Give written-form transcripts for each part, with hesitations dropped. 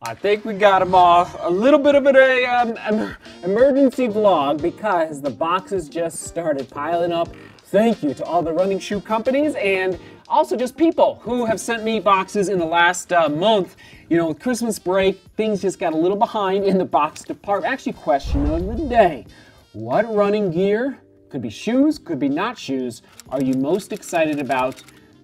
I think we got them off. A little bit of an emergency vlog because the boxes just started piling up. Thank you to all the running shoe companies and also just people who have sent me boxes in the last month. You know, with Christmas break, things just got a little behind in the box department. Actually, question of the day. What running gear, could be shoes, could be not shoes, are you most excited about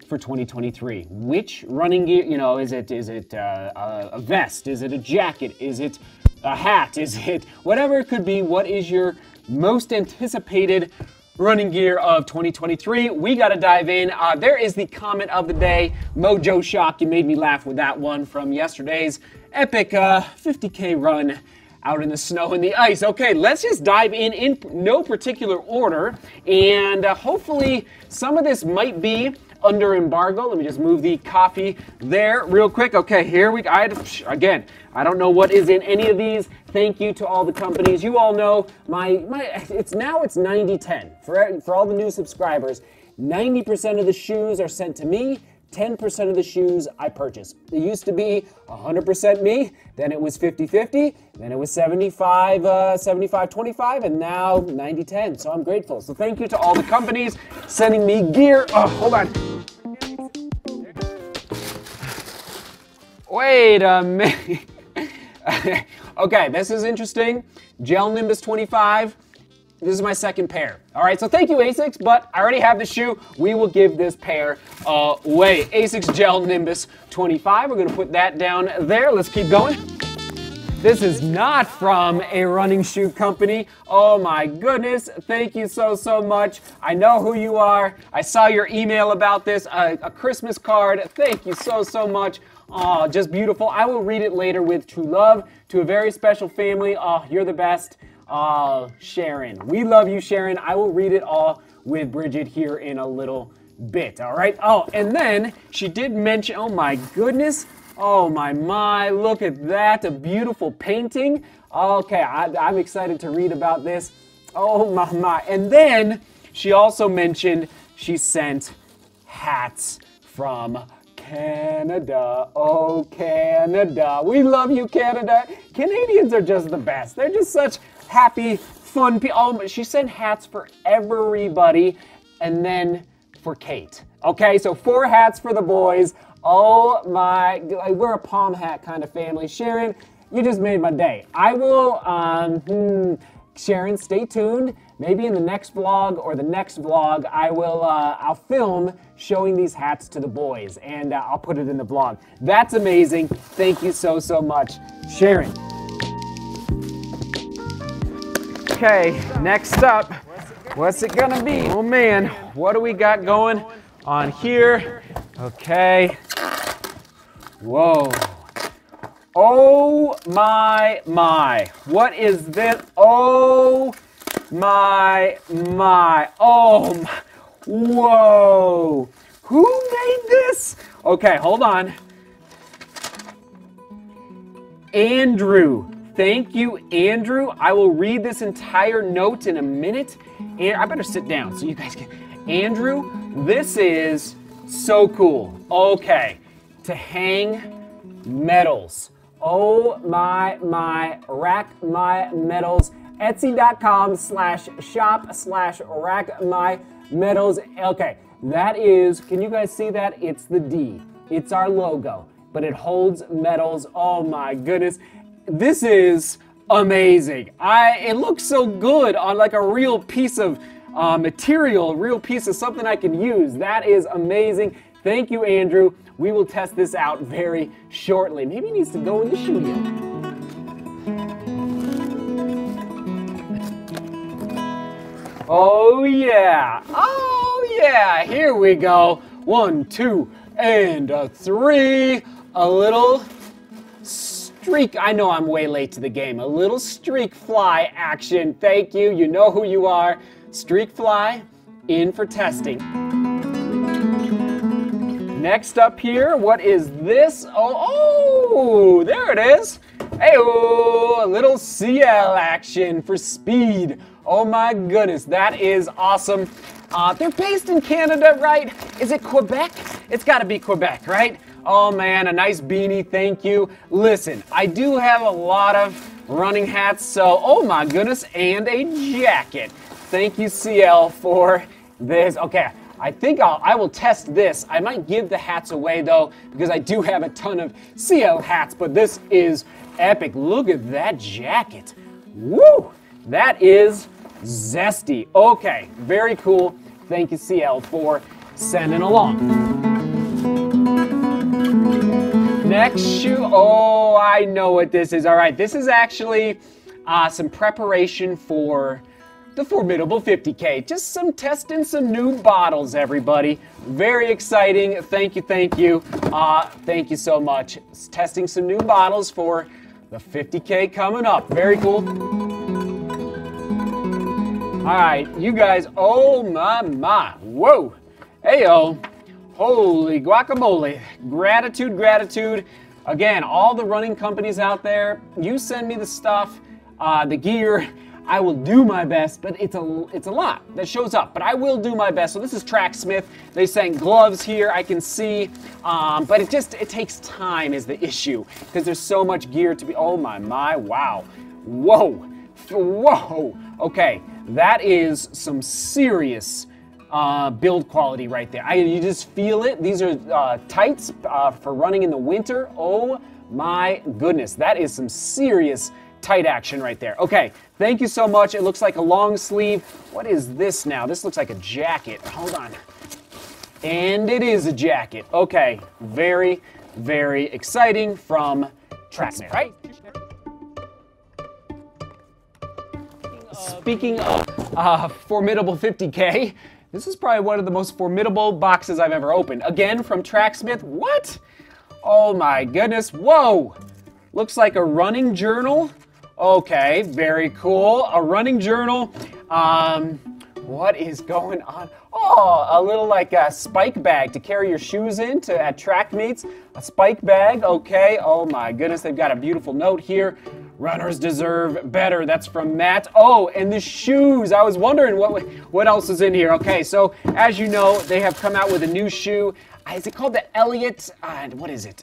for 2023? Which running gear, you know, is it a vest? Is it a jacket? Is it a hat? Is it whatever it could be? What is your most anticipated running gear of 2023? We gotta dive in. There is the comment of the day, Mojo Shock. You made me laugh with that one from yesterday's epic 50K run out in the snow and the ice. Okay, let's just dive in no particular order, and hopefully some of this might be under embargo. Let me just move the coffee there real quick. Okay, here we go. Again, I don't know what is in any of these. Thank you to all the companies. You all know it's 90-10. For all the new subscribers, 90% of the shoes are sent to me, 10% of the shoes I purchase. It used to be 100% me, then it was 50-50, then it was 75-25, and now 90-10, so I'm grateful. So thank you to all the companies sending me gear. Oh, hold on. Wait a minute. Okay, this is interesting. Gel Nimbus 25. This is my second pair. All right, so thank you, Asics, but I already have the shoe. We will give this pair away. Asics Gel Nimbus 25. We're gonna put that down there. Let's keep going. This is not from a running shoe company. Oh my goodness, thank you so much. I know who you are. I saw your email about this, a Christmas card. Thank you so much. Oh, just beautiful. I will read it later with true love to a very special family. Oh, you're the best. Oh, Sharon. We love you, Sharon. I will read it all with Bridget here in a little bit, all right? Oh, and then she did mention, oh my goodness, oh my, look at that, a beautiful painting. Okay, I'm excited to read about this. Oh my. And then she also mentioned she sent hats from Canada. Oh, Canada. We love you, Canada. Canadians are just the best. They're just such happy, fun people. Oh, she sent hats for everybody and then for Kate. Okay, so 4 hats for the boys. Oh my, we're a palm hat kind of family. Sharon, you just made my day. I will, Sharon, stay tuned. Maybe in the next vlog or the next vlog, I will, I'll film showing these hats to the boys, and I'll put it in the vlog. That's amazing. Thank you so much, Sharon. Okay, next up, what's it gonna be? Oh man, what do we got going on here? Okay. Whoa. Oh my. What is this? Oh my. Oh my. Whoa. Who made this? Okay, hold on. Andrew. Thank you, Andrew. I will read this entire note in a minute. And I better sit down so you guys can. Andrew, this is so cool. Okay, to hang medals. Oh my, Rack My Medals. Etsy.com/shop/Rack My Medals. Okay, that is, can you guys see that? It's the D. It's our logo, but it holds medals. Oh my goodness. This is amazing. It looks so good on like a real piece of material, real piece of something I can use. That is amazing. Thank you, Andrew. We will test this out very shortly. Maybe it needs to go in the studio. Oh yeah, here we go. 1, 2, and 3. A little streak. I know I'm way late to the game. A little streak fly action. Thank you, you know who you are. Streak fly in for testing. Next up here, what is this? Oh, there it is. Hey-oh, a little CL action for speed. Oh my goodness, that is awesome. They're based in Canada, right? Is it Quebec? It's gotta be Quebec, right? Oh man, a nice beanie, thank you. Listen, I do have a lot of running hats, so oh my goodness, and a jacket. Thank you, CL, for this. Okay, I think I will test this. I might give the hats away though, because I do have a ton of CL hats, but this is epic. Look at that jacket. Woo! That is zesty. Okay, very cool. Thank you, CL, for sending along. Next shoe, oh, I know what this is. All right, this is actually some preparation for the Formidable 50K. Just some testing some new bottles, everybody. Very exciting, thank you, thank you. Thank you so much. Testing some new bottles for the 50K coming up, very cool. All right, you guys, oh my, whoa, hey-o. Holy guacamole, gratitude. Again, all the running companies out there, you send me the stuff, the gear, I will do my best, but it's a lot that shows up, but I will do my best. So this is Tracksmith, they sent gloves here, I can see, but it takes time is the issue, because there's so much gear to be, oh my, wow, whoa. Okay, that is some serious build quality right there. You just feel it. These are tights for running in the winter. Oh my goodness, that is some serious tight action right there. Okay, thank you so much. It looks like a long sleeve. What is this now? This looks like a jacket. Hold on. And it is a jacket. Okay, very, very exciting from Tracksmith, right? Speaking of Formidable 50K, this is probably one of the most formidable boxes I've ever opened. Again, from Tracksmith. What? Oh my goodness, whoa! Looks like a running journal. Okay, very cool, a running journal. What is going on? Oh, a little like a spike bag to carry your shoes in at track meets. A spike bag, okay, oh my goodness, they've got a beautiful note here. Runners deserve better. That's from Matt. Oh, and the shoes. I was wondering what else is in here. Okay, so as you know, they have come out with a new shoe. Is it called the Elliott? What is it?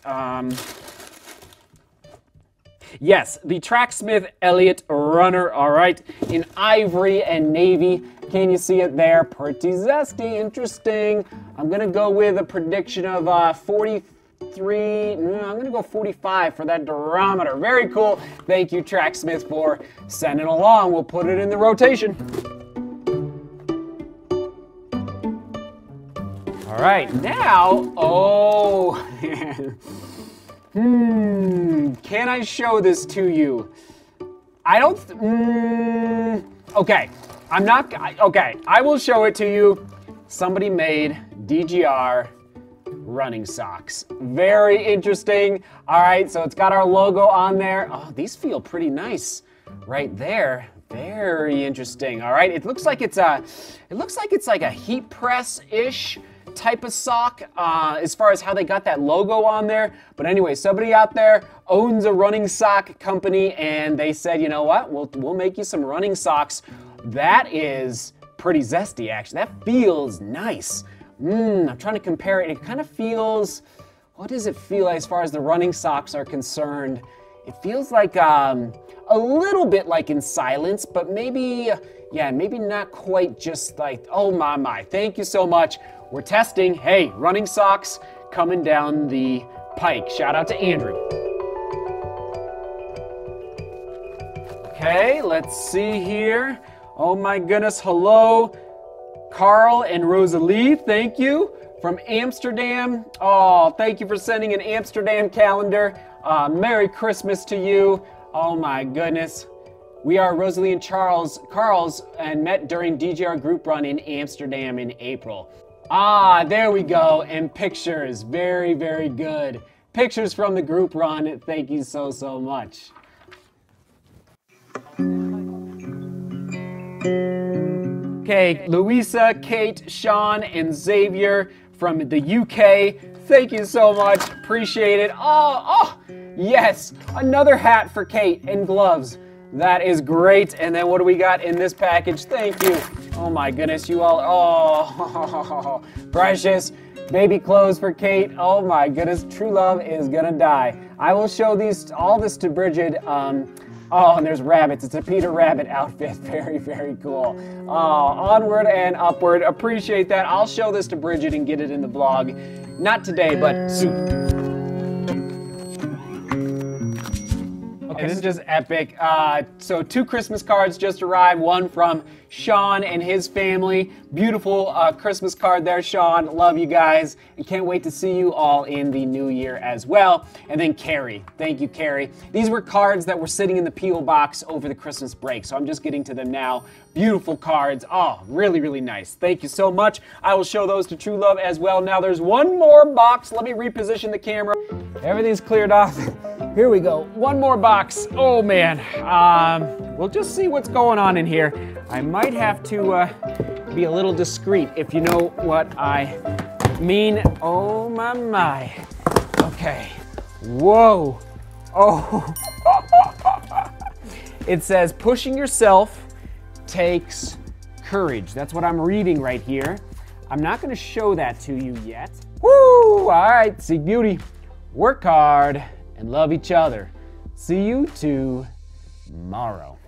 Yes, the Tracksmith Elliott Runner. All right, in ivory and navy. Can you see it there? Pretty zesty. Interesting. I'm gonna go with a prediction of 43, I'm gonna go 45 for that durometer. Very cool. Thank you, Tracksmith, for sending along. We'll put it in the rotation. All right, now, oh, can I show this to you? I don't, okay, I'm not, okay, I will show it to you. Somebody made DGR running socks. Very interesting. All right, so it's got our logo on there. Oh, these feel pretty nice right there. Very interesting. All right, it looks like it's like a heat press-ish type of sock as far as how they got that logo on there. But anyway, somebody out there owns a running sock company and they said, you know what, we'll make you some running socks. That is pretty zesty, actually. That feels nice. I'm trying to compare it. It kind of feels, what does it feel as far as the running socks are concerned? It feels like a little bit like In Silence, but maybe, yeah, maybe not quite just like, oh my, thank you so much. We're testing, hey, running socks coming down the pike. Shout out to Andrew. Okay, let's see here. Oh my goodness, hello. Carl and Rosalie, thank you, from Amsterdam. Oh, thank you for sending an Amsterdam calendar. Merry Christmas to you. Oh my goodness. We are Rosalie and Carl's and met during DGR group run in Amsterdam in April. Ah, there we go, and pictures, very, very good. Pictures from the group run, thank you so much. Okay, Louisa, Kate, Sean, and Xavier from the UK. Thank you so much, appreciate it. Oh, yes, another hat for Kate and gloves. That is great. And then what do we got in this package? Thank you. Oh my goodness, you all, precious. Baby clothes for Kate. Oh my goodness, true love is gonna die. I will show these, all this to Bridget. Oh, and there's rabbits. It's a Peter Rabbit outfit. Very, very cool. Onward and upward. Appreciate that. I'll show this to Bridget and get it in the vlog. Not today, but soon. Okay, this is just epic. So two Christmas cards just arrived, one from Sean and his family. Beautiful Christmas card there, Sean. Love you guys. And can't wait to see you all in the new year as well. And then Carrie. Thank you, Carrie. These were cards that were sitting in the P.O. box over the Christmas break, so I'm just getting to them now. Beautiful cards. Oh, really, really nice. Thank you so much. I will show those to True Love as well. Now there's one more box. Let me reposition the camera. Everything's cleared off. Here we go. One more box. Oh, man. We'll just see what's going on in here. I might have to be a little discreet, if you know what I mean. Oh, my, my. Okay. Whoa. Oh. It says, pushing yourself takes courage. That's what I'm reading right here. I'm not going to show that to you yet. Woo! All right. See, beauty. Work hard and love each other. See you tomorrow.